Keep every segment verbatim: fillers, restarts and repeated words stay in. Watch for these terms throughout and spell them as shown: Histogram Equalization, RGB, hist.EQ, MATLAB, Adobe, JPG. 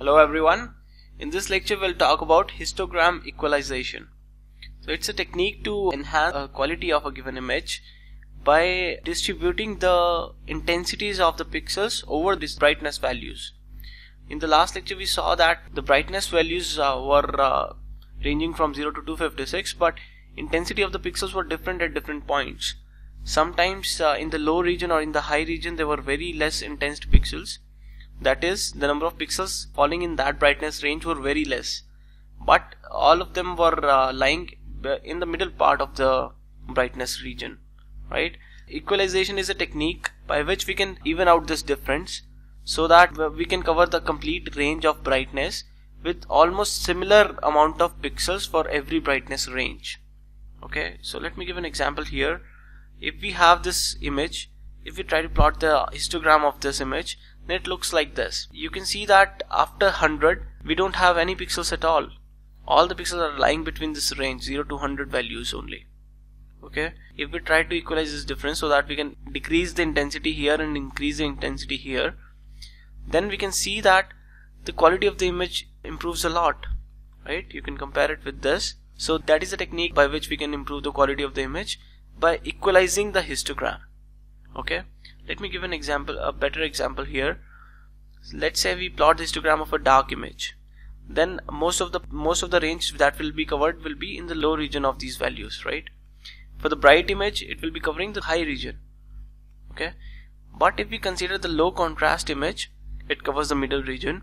Hello everyone. In this lecture we'll talk about histogram equalization. So it's a technique to enhance the quality of a given image by distributing the intensities of the pixels over these brightness values. In the last lecture we saw that the brightness values uh, were uh, ranging from zero to two fifty-six, but intensity of the pixels were different at different points. Sometimes uh, in the low region or in the high region there were very less intense pixels. That is, the number of pixels falling in that brightness range were very less, but all of them were uh, lying in the middle part of the brightness region, right? Equalization is a technique by which we can even out this difference so that we can cover the complete range of brightness with almost similar amount of pixels for every brightness range. Okay, so let me give an example here. If we have this image, if we try to plot the histogram of this image, it looks like this. You can see that after one hundred we don't have any pixels at all. All the pixels are lying between this range zero to one hundred values only. Okay, if we try to equalize this difference so that we can decrease the intensity here and increase the intensity here, then we can see that the quality of the image improves a lot, right? You can compare it with this. So that is a technique by which we can improve the quality of the image by equalizing the histogram. Okay, let me give an example, a better example here. Let's say we plot the histogram of a dark image. Then most of the most of the range that will be covered will be in the low region of these values, right? For the bright image, it will be covering the high region. Okay, but if we consider the low contrast image, it covers the middle region,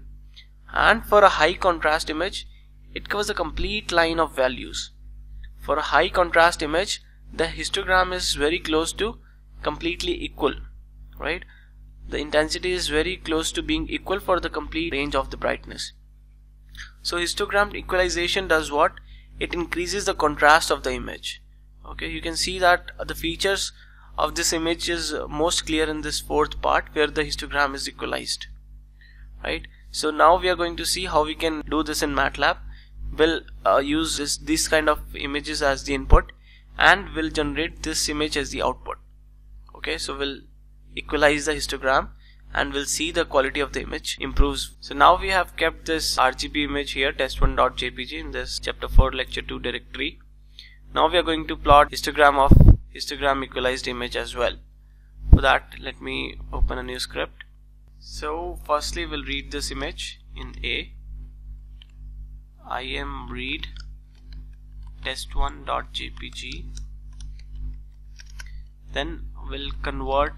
and for a high contrast image, it covers the complete line of values. For a high contrast image, the histogram is very close to completely equal, right? The intensity is very close to being equal for the complete range of the brightness. So histogram equalization does what? It increases the contrast of the image. Okay, you can see that the features of this image is most clear in this fourth part where the histogram is equalized, right? So now we are going to see how we can do this in MATLAB. We'll uh, use this, this kind of images as the input, and we'll generate this image as the output. Okay, so we'll equalize the histogram and we'll see the quality of the image improves. So now we have kept this R G B image here, test one dot J P G, in this chapter four lecture two directory. Now we are going to plot histogram of histogram equalized image as well. For that, let me open a new script. So firstly we'll read this image in A. imread test one dot J P G. Then we'll convert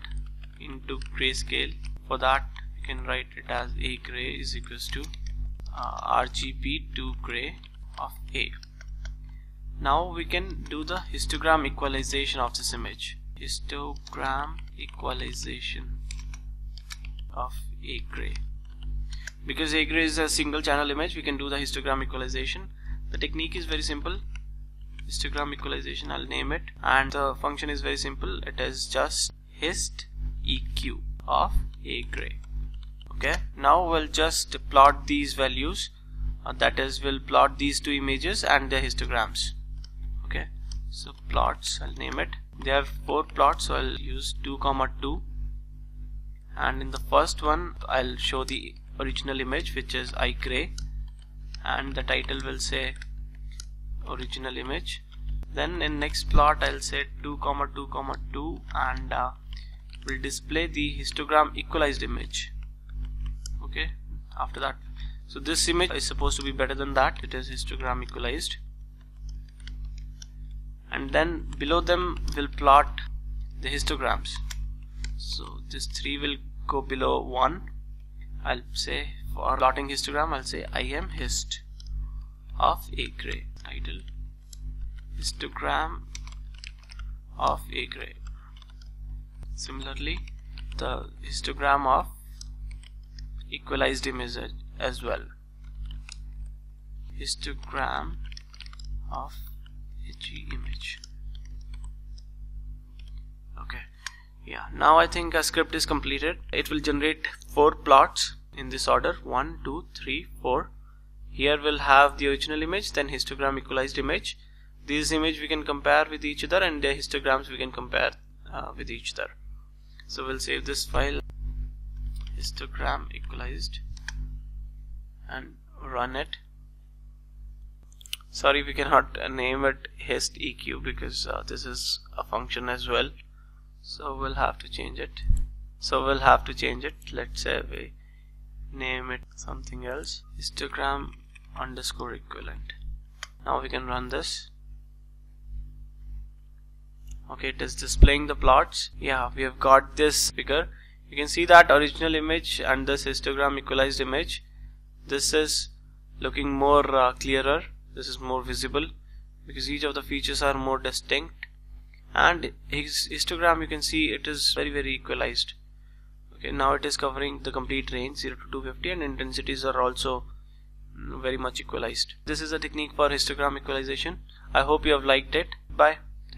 into grayscale. For that you can write it as A gray is equals to uh, R G B to gray of A. Now we can do the histogram equalization of this image. Histogram equalization of A gray. Because A gray is a single channel image, we can do the histogram equalization. The technique is very simple. Histogram equalization, I'll name it, and the function is very simple. It is just hist E Q of A gray. Okay, now we'll just plot these values, uh, that is, we'll plot these two images and their histograms. Okay, so plots, I'll name it. There are four plots, so I'll use two comma two, and in the first one I'll show the original image, which is I gray, and the title will say original image. Then in next plot I'll say two comma two comma two, and uh, we'll display the histogram equalized image. Okay, after that, so this image is supposed to be better than that. It is histogram equalized, and then below them we'll plot the histograms. So this three will go below one. I'll say for plotting histogram, I'll say imhist of A gray. Title histogram of A gray. Similarly, the histogram of equalized image as well. Histogram of H E image. Okay, yeah. Now I think a script is completed. It will generate four plots in this order: one, two, three, four. Here we'll have the original image, then histogram equalized image. These images we can compare with each other, and their histograms we can compare uh, with each other. So we'll save this file, histogram equalized, and run it. Sorry, we cannot name it hist E Q because uh, this is a function as well, so we'll have to change it. So we'll have to change it. Let's say we name it something else, histogram underscore equivalent. Now we can run this. Okay, it is displaying the plots. Yeah, we have got this figure. You can see that original image and this histogram equalized image. This is looking more uh, clearer. This is more visible because each of the features are more distinct. And his histogram, you can see it is very very equalized. Okay, now it is covering the complete range zero to two fifty, and intensities are also very much equalized. This is a technique for histogram equalization. I hope you have liked it. Bye.